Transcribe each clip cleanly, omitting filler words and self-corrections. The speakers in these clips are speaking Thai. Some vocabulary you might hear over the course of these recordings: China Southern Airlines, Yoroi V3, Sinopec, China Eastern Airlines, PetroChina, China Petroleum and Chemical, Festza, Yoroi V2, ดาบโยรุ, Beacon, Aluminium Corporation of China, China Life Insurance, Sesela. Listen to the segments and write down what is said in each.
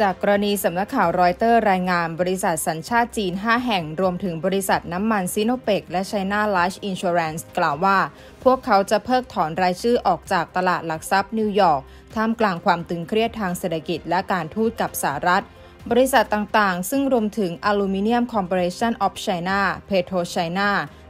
จากกรณีสำนักข่าวรอยเตอร์รายงานบริษัทสัญชาติจีน5แห่งรวมถึงบริษัทน้ำมัน Sinopec และ China Life Insurance กล่าวว่าพวกเขาจะเพิกถอนรายชื่อออกจากตลาดหลักทรัพย์นิวยอร์กท่ามกลางความตึงเครียดทางเศรษฐกิจและการทูตกับสหรัฐบริษัทต่างๆซึ่งรวมถึง Aluminium Corporation of China, PetroChina,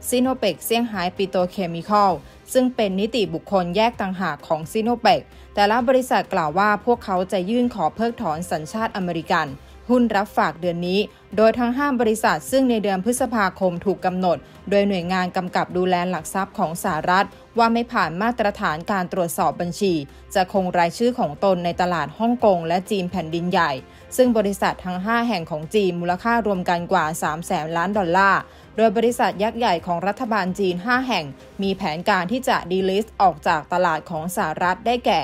Sinopec เซี่ยงไฮ้ปิโตรเคมีคอลซึ่งเป็นนิติบุคคลแยกต่างหากของ Sinopec แต่ละบริษัทกล่าวว่าพวกเขาจะยื่นขอเพิกถอนสัญชาติอเมริกันหุ้นรับฝากเดือนนี้โดยทั้ง5บริษัทซึ่งในเดือนพฤษภาคมถูกกำหนดโดยหน่วยงานกำกับดูแลหลักทรัพย์ของสหรัฐว่าไม่ผ่านมาตรฐานการตรวจสอบบัญชีจะคงรายชื่อของตนในตลาดฮ่องกงและจีนแผ่นดินใหญ่ซึ่งบริษัททั้ง5แห่งของจีนมูลค่ารวมกันกว่า 300,000 ล้านดอลลาร์โดยบริษัทยักษ์ใหญ่ของรัฐบาลจีน5แห่งมีแผนการที่จะดีลิสต์ออกจากตลาดของสหรัฐได้แก่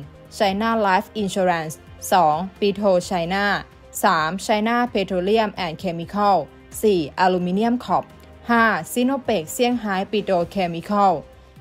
1. China Life Insurance 2. PetroChina 3. China Petroleum and Chemical 4. Aluminium Corp 5. Sinopec เซี่ยงไฮ้ปิโตรเคมีคอล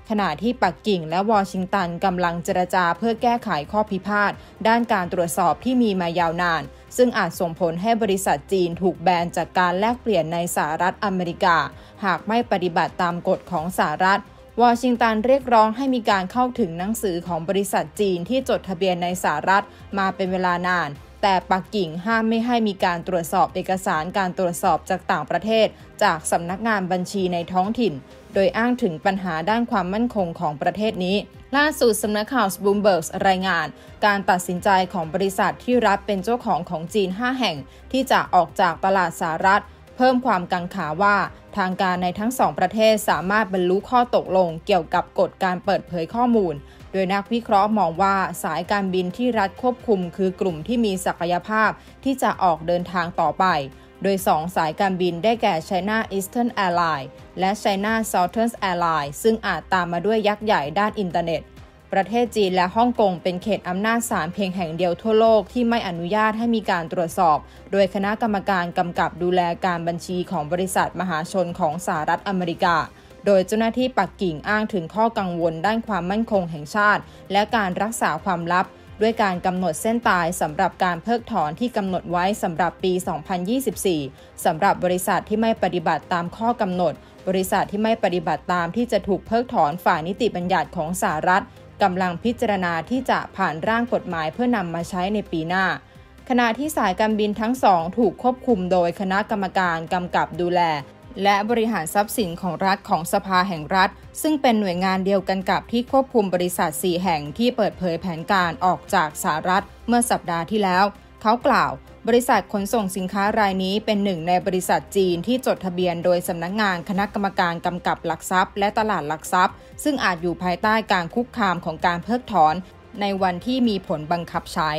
ขณะที่ปักกิ่งและวอชิงตันกำลังเจรจาเพื่อแก้ไขข้อพิพาทด้านการตรวจสอบที่มีมายาวนานซึ่งอาจส่งผลให้บริษัทจีนถูกแบนจากการแลกเปลี่ยนในสหรัฐอเมริกาหากไม่ปฏิบัติตามกฎของสหรัฐวอชิงตันเรียกร้องให้มีการเข้าถึงหนังสือของบริษัทจีนที่จดทะเบียนในสหรัฐมาเป็นเวลานานแต่ปักกิ่งห้ามไม่ให้มีการตรวจสอบเอกสารการตรวจสอบจากต่างประเทศจากสำนักงานบัญชีในท้องถิ่นโดยอ้างถึงปัญหาด้านความมั่นคงของประเทศนี้ล่าสุดสำนักข่าวบลูมเบิร์กรายงานการตัดสินใจของบริษัทที่รับเป็นเจ้าของของจีน5แห่งที่จะออกจากตลาดสหรัฐเพิ่มความกังขาว่าทางการในทั้ง2ประเทศสามารถบรรลุข้อตกลงเกี่ยวกับกฎการเปิดเผยข้อมูลโดยนักวิเคราะห์มองว่าสายการบินที่รัฐควบคุมคือกลุ่มที่มีศักยภาพที่จะออกเดินทางต่อไปโดย2สายการบินได้แก่ China Eastern Airlines และ China Southern Airlines ซึ่งอาจตามมาด้วยยักษ์ใหญ่ด้านอินเทอร์เน็ตประเทศจีนและฮ่องกงเป็นเขตอำนาจศาลเพียงแห่งเดียวทั่วโลกที่ไม่อนุญาตให้มีการตรวจสอบโดยคณะกรรมการกำกับดูแลการบัญชีของบริษัทมหาชนของสหรัฐอเมริกาโดยเจ้าหน้าที่ปักกิ่งอ้างถึงข้อกังวลด้านความมั่นคงแห่งชาติและการรักษาความลับด้วยการกำหนดเส้นตายสำหรับการเพิกถอนที่กำหนดไว้สำหรับปี 2024 สำหรับบริษัทที่ไม่ปฏิบัติตามข้อกำหนดบริษัทที่ไม่ปฏิบัติตามที่จะถูกเพิกถอนฝ่ายนิติบัญญัติของสหรัฐกำลังพิจารณาที่จะผ่านร่างกฎหมายเพื่อนำมาใช้ในปีหน้าขณะที่สายการบินทั้งสองถูกควบคุมโดยคณะกรรมการกำกับดูแลและบริหารทรัพย์สินของรัฐของสภาแห่งรัฐซึ่งเป็นหน่วยงานเดียวกันกับที่ควบคุมบริษัท4แห่งที่เปิดเผยแผนการออกจากสหรัฐเมื่อสัปดาห์ที่แล้วเขากล่าวบริษัทขนส่งสินค้ารายนี้เป็นหนึ่งในบริษัทจีนที่จดทะเบียนโดยสำนักงานคณะกรรมการกำกับหลักทรัพย์และตลาดหลักทรัพย์ซึ่งอาจอยู่ภายใต้การคุกคามของการเพิกถอนในวันที่มีผลบังคับใช้